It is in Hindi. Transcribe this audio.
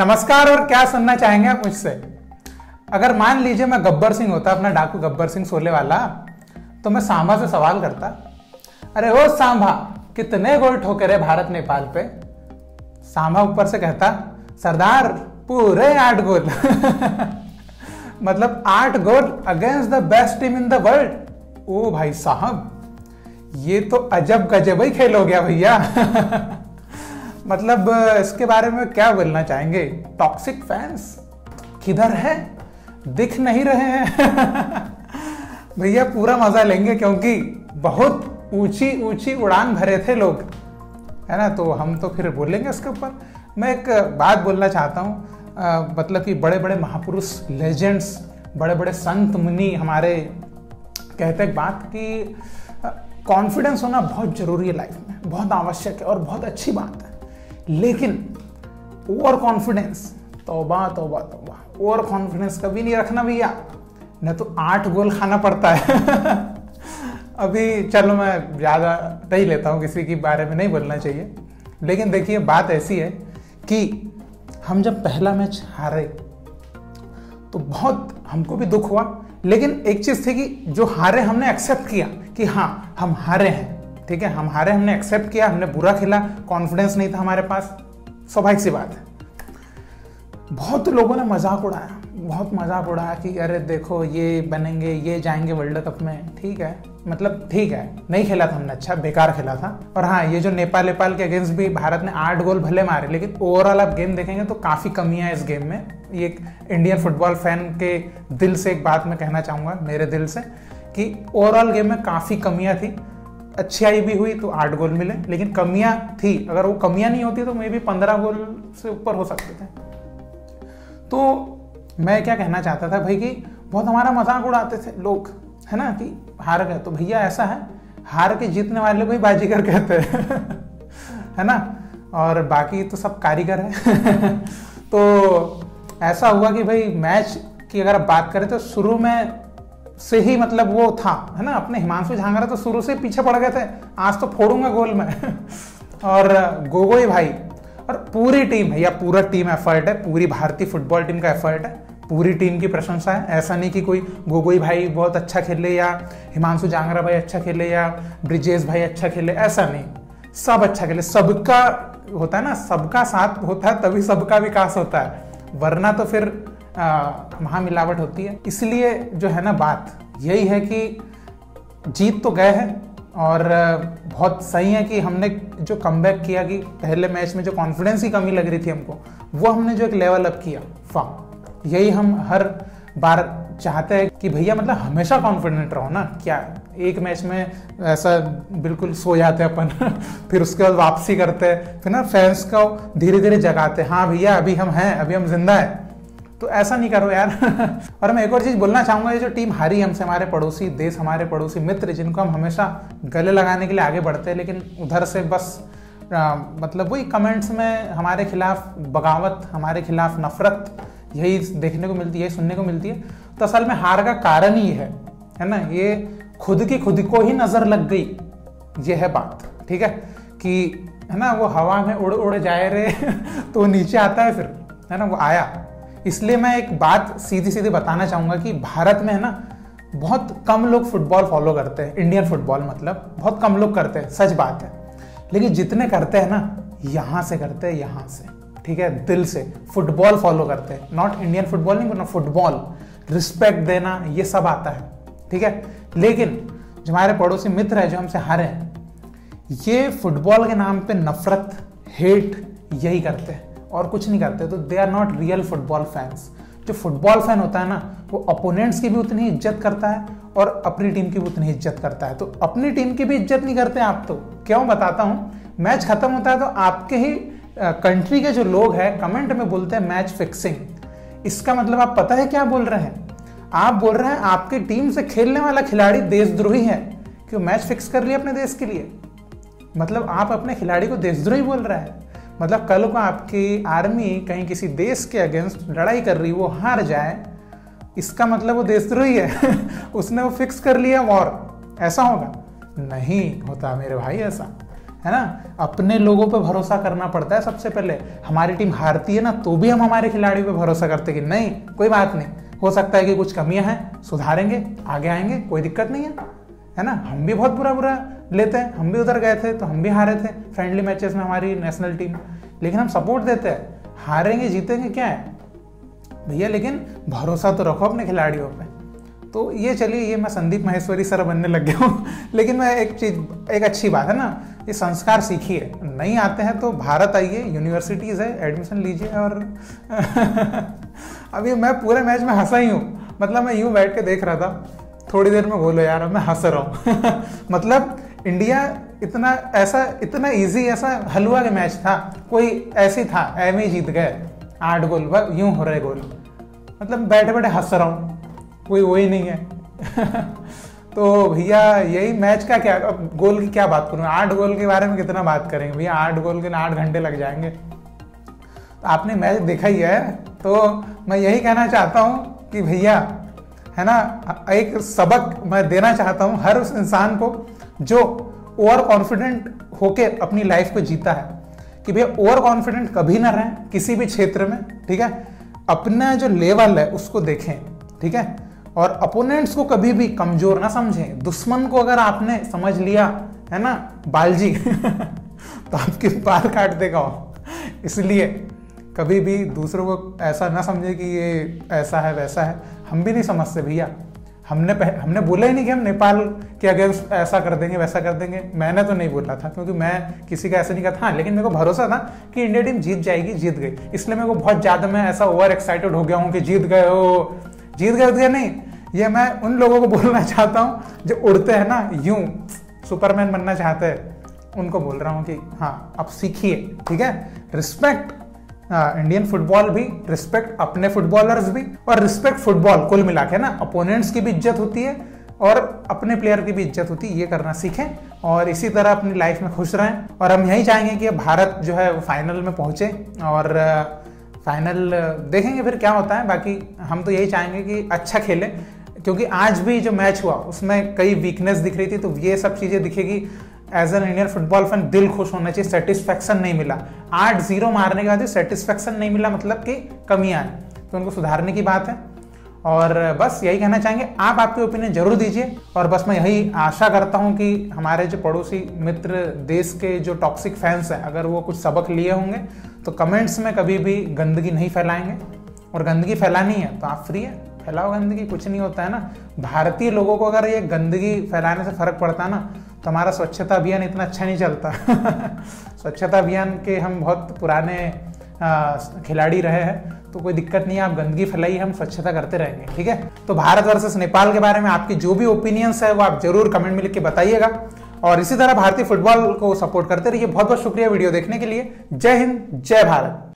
नमस्कार और क्या सुनना चाहेंगे आप मुझसे? अगर मान लीजिए मैं गब्बर सिंह होता, अपना डाकू गब्बर सिंह शोले वाला, तो मैं सांभा से सवाल करता, अरे ओ सांभा, कितने गोल ठोके रहे भारत नेपाल पे? सांभा ऊपर से कहता, सरदार पूरे 8 गोल मतलब 8 goal against the best team in the world. ओ भाई साहब, ये तो अजब गजब ही खेल हो गया भैया मतलब इसके बारे में क्या बोलना चाहेंगे? टॉक्सिक फैंस किधर है, दिख नहीं रहे हैं भैया पूरा मजा लेंगे, क्योंकि बहुत ऊंची ऊंची उड़ान भरे थे लोग, है ना? तो हम तो फिर बोलेंगे इसके ऊपर। मैं एक बात बोलना चाहता हूँ, मतलब कि बड़े बड़े महापुरुष, लेजेंड्स, बड़े बड़े संत मुनि हमारे कहते हैं बात कि कॉन्फिडेंस होना बहुत जरूरी है लाइफ में, बहुत आवश्यक है और बहुत अच्छी बात है। लेकिन ओवर कॉन्फिडेंस, तौबा तौबा तौबा, ओवर कॉन्फिडेंस कभी नहीं रखना भैया, न तो 8 गोल खाना पड़ता है अभी चलो मैं ज़्यादा नहीं लेता हूँ, किसी के बारे में नहीं बोलना चाहिए, लेकिन देखिए बात ऐसी है कि हम जब पहला मैच हारे तो बहुत हमको भी दुख हुआ, लेकिन एक चीज़ थी कि जो हारे हमने एक्सेप्ट किया कि हाँ हम हारे हैं, ठीक है, हम हारे, हमने एक्सेप्ट किया, हमने बुरा खेला, कॉन्फिडेंस नहीं था हमारे पास, स्वाभाविक सी बात है। बहुत लोगों ने मजाक उड़ाया, बहुत मजाक उड़ाया कि अरे देखो ये बनेंगे, ये जाएंगे वर्ल्ड कप में, ठीक है, मतलब ठीक है, नहीं खेला था हमने अच्छा, बेकार खेला था। और हाँ, ये जो नेपाल के अगेंस्ट भी भारत ने 8 गोल भले मारे, लेकिन ओवरऑल आप गेम देखेंगे तो काफ़ी कमियाँ इस गेम में। ये एक इंडियन फुटबॉल फैन के दिल से एक बात मैं कहना चाहूँगा, मेरे दिल से, कि ओवरऑल गेम में काफ़ी कमियाँ थी, अच्छाई भी हुई तो 8 गोल मिले, लेकिन कमियाँ थी, अगर वो कमियाँ नहीं होती तो मे भी 15 गोल से ऊपर हो सकते थे। तो मैं क्या कहना चाहता था भाई कि बहुत हमारा मजाक उड़ाते थे लोग, है ना, कि हार गए तो भैया ऐसा है, हार के जीतने वाले को ही बाजीगर कहते हैं है ना, और बाकी तो सब कारीगर है तो ऐसा हुआ कि भाई मैच की अगर आप बात करें तो शुरू में से ही मतलब वो था, है ना, अपने हिमांशु झांगरा तो शुरू से पीछे पड़ गए थे, आज तो फोड़ूंगा गोल में और गोगोई भाई और पूरी टीम है, या पूरा टीम एफर्ट है, पूरी भारतीय फुटबॉल टीम का एफर्ट है, पूरी टीम की प्रशंसा है। ऐसा नहीं कि कोई गोगोई भाई बहुत अच्छा खेले या हिमांशु झांगरा भाई अच्छा खेले या ब्रिजेश भाई अच्छा खेले, ऐसा नहीं, सब अच्छा खेले, सबका होता है ना, सबका साथ होता है तभी सबका विकास होता है, वरना तो फिर महामिलावट होती है। इसलिए जो है ना बात यही है कि जीत तो गए हैं और बहुत सही है कि हमने जो कमबैक किया, कि पहले मैच में जो कॉन्फिडेंस की कमी लग रही थी हमको, वो हमने जो एक लेवल अप किया, वाह। यही हम हर बार चाहते हैं कि भैया मतलब हमेशा कॉन्फिडेंट रहो ना, क्या एक मैच में ऐसा बिल्कुल सो जाते हैं अपन फिर उसके बाद वापसी करते हैं, फिर ना फैंस को धीरे धीरे जगाते हैं, हाँ भैया अभी हम हैं, अभी हम जिंदा हैं, तो ऐसा नहीं करो यार और मैं एक और चीज़ बोलना चाहूँगा, ये जो टीम हारी हमसे, हमारे पड़ोसी देश, हमारे पड़ोसी मित्र, जिनको हम हमेशा गले लगाने के लिए आगे बढ़ते हैं, लेकिन उधर से बस मतलब वही कमेंट्स में हमारे खिलाफ बगावत, हमारे खिलाफ नफरत, यही देखने को मिलती है, यही सुनने को मिलती है। तो असल में हार का कारण ही है ना, ये खुद की खुद को ही नज़र लग गई, ये है बात, ठीक है, कि है ना वो हवा में उड़ उड़ जाए रे तो नीचे आता है, फिर है ना वो आया। इसलिए मैं एक बात सीधी सीधी बताना चाहूँगा कि भारत में है ना बहुत कम लोग फुटबॉल फॉलो करते हैं, इंडियन फुटबॉल मतलब बहुत कम लोग करते हैं, सच बात है, लेकिन जितने करते हैं ना यहाँ से करते हैं, यहाँ से, ठीक है, दिल से फुटबॉल फॉलो करते हैं, नॉट इंडियन फुटबॉल नहीं, फुटबॉल रिस्पेक्ट देना ये सब आता है, ठीक है। लेकिन जो हमारे पड़ोसी मित्र है जो हमसे हारे हैं, ये फुटबॉल के नाम पर नफरत, हेट यही करते हैं और कुछ नहीं करते, तो they are not real football fans. जो फुटबॉल फैन होता है ना वो अपोनेंट्स की भी उतनी इज्जत करता है और अपनी टीम की भी उतनी इज्जत करता है, तो अपनी टीम की भी इज्जत नहीं करते आप, तो क्यों बताता हूँ, मैच खत्म होता है तो आपके ही कंट्री के जो लोग हैं कमेंट में बोलते हैं मैच फिक्सिंग। इसका मतलब आप पता है क्या बोल रहे हैं, आप बोल रहे हैं आपकी टीम से खेलने वाला खिलाड़ी देशद्रोही है, क्यों मैच फिक्स कर लिया अपने देश के लिए, मतलब आप अपने खिलाड़ी को देशद्रोही बोल रहे हैं, मतलब कल को आपकी आर्मी कहीं किसी देश के अगेंस्ट लड़ाई कर रही, वो हार जाए, इसका मतलब वो देशद्रोही है उसने वो फिक्स कर लिया वॉर, ऐसा होगा नहीं, होता मेरे भाई ऐसा, है ना, अपने लोगों पे भरोसा करना पड़ता है सबसे पहले। हमारी टीम हारती है ना तो भी हम हमारे खिलाड़ियों पे भरोसा करते कि नहीं कोई बात नहीं, हो सकता है कि कुछ कमियां हैं, सुधारेंगे, आगे आएंगे, कोई दिक्कत नहीं है, है ना। हम भी बहुत बुरा बुरा लेते हैं, हम भी उधर गए थे तो हम भी हारे थे फ्रेंडली मैचेस में हमारी नेशनल टीम, लेकिन हम सपोर्ट देते हैं, हारेंगे जीतेंगे क्या है भैया, लेकिन भरोसा तो रखो अपने खिलाड़ियों पे। तो ये चलिए ये मैं संदीप महेश्वरी सर बनने लग गया हूँ लेकिन मैं एक चीज़, एक अच्छी बात है ना, ये संस्कार सीखिए, नहीं आते हैं तो भारत आइए, यूनिवर्सिटीज़ है, एडमिशन लीजिए। और अभी मैं पूरे मैच में हंसा ही हूँ, मतलब मैं यूँ बैठ के देख रहा था, थोड़ी देर में बोलो यार मैं हंस रहा हूँ मतलब इंडिया इतना ऐसा इतना ईजी, ऐसा हलवा के मैच था, कोई ऐसी था एम ही जीत गए, 8 गोल बस यूँ हो रहे गोल, मतलब बैठे बैठे हंस रहा हूँ, कोई वो ही नहीं है तो भैया यही मैच का क्या, अब गोल की क्या बात करूँ, 8 गोल के बारे में कितना बात करेंगे भैया, 8 गोल के 8 घंटे लग जाएंगे। तो आपने मैच देखा ही है, तो मैं यही कहना चाहता हूँ कि भैया है ना, एक सबक मैं देना चाहता हूँ हर उस इंसान को जो ओवर कॉन्फिडेंट होके अपनी लाइफ को जीता है, कि भैया ओवर कॉन्फिडेंट कभी ना रहें किसी भी क्षेत्र में, ठीक है। अपना जो लेवल है उसको देखें, ठीक है, और अपोनेंट्स को कभी भी कमजोर ना समझें। दुश्मन को अगर आपने समझ लिया है ना बालजी तो आपके बाल काट देगा वो। इसलिए कभी भी दूसरों को ऐसा ना समझे कि ये ऐसा है वैसा है, हम भी नहीं समझते भैया, हमने बोला ही नहीं कि हम नेपाल के अगर ऐसा कर देंगे वैसा कर देंगे, मैंने तो नहीं बोला था क्योंकि मैं किसी का ऐसा नहीं करता। हाँ, लेकिन मेरे को भरोसा था कि इंडिया टीम जीत जाएगी, जीत गई, इसलिए मेरे को बहुत ज़्यादा मैं ऐसा ओवर एक्साइटेड हो गया हूँ कि जीत गए हो, जीत गए उत नहीं। ये मैं उन लोगों को बोलना चाहता हूँ जो उड़ते हैं ना यूं, सुपरमैन बनना चाहते हैं, उनको बोल रहा हूँ कि हाँ आप सीखिए, ठीक है। रिस्पेक्ट इंडियन फुटबॉल भी, रिस्पेक्ट अपने फुटबॉलर्स भी, और रिस्पेक्ट फुटबॉल कुल मिला के ना, अपोनेंट्स की भी इज्जत होती है और अपने प्लेयर की भी इज्जत होती है, ये करना सीखें और इसी तरह अपनी लाइफ में खुश रहें। और हम यही चाहेंगे कि भारत जो है वो फाइनल में पहुँचे और फाइनल देखेंगे फिर क्या होता है। बाकी हम तो यही चाहेंगे कि अच्छा खेलें, क्योंकि आज भी जो मैच हुआ उसमें कई वीकनेस दिख रही थी, तो ये सब चीज़ें दिखेगी। As an Indian football fan दिल खुश होना चाहिए, सेटिस्फैक्शन नहीं मिला, 8-0 मारने के बाद सेटिस्फैक्शन नहीं मिला, मतलब कि कमियां हैं तो उनको सुधारने की बात है। और बस यही कहना चाहेंगे, आप आपके ओपिनियन जरूर दीजिए। और बस मैं यही आशा करता हूँ कि हमारे जो पड़ोसी मित्र देश के जो टॉक्सिक फैंस हैं, अगर वो कुछ सबक लिए होंगे तो कमेंट्स में कभी भी गंदगी नहीं फैलाएंगे, और गंदगी फैलानी है तो आप फ्री है, फैलाओ गंदगी, कुछ नहीं होता है ना। भारतीय लोगों को अगर ये गंदगी फैलाने से फ़र्क पड़ता ना तो हमारा स्वच्छता अभियान इतना अच्छा नहीं चलता स्वच्छता अभियान के हम बहुत पुराने खिलाड़ी रहे हैं, तो कोई दिक्कत नहीं है, आप गंदगी फैलाइए, हम स्वच्छता करते रहेंगे, ठीक है। तो भारत वर्सेस नेपाल के बारे में आपकी जो भी ओपिनियंस है वो आप जरूर कमेंट में लिख के बताइएगा, और इसी तरह भारतीय फुटबॉल को सपोर्ट करते रहिए। बहुत बहुत शुक्रिया वीडियो देखने के लिए। जय हिंद, जय भारत।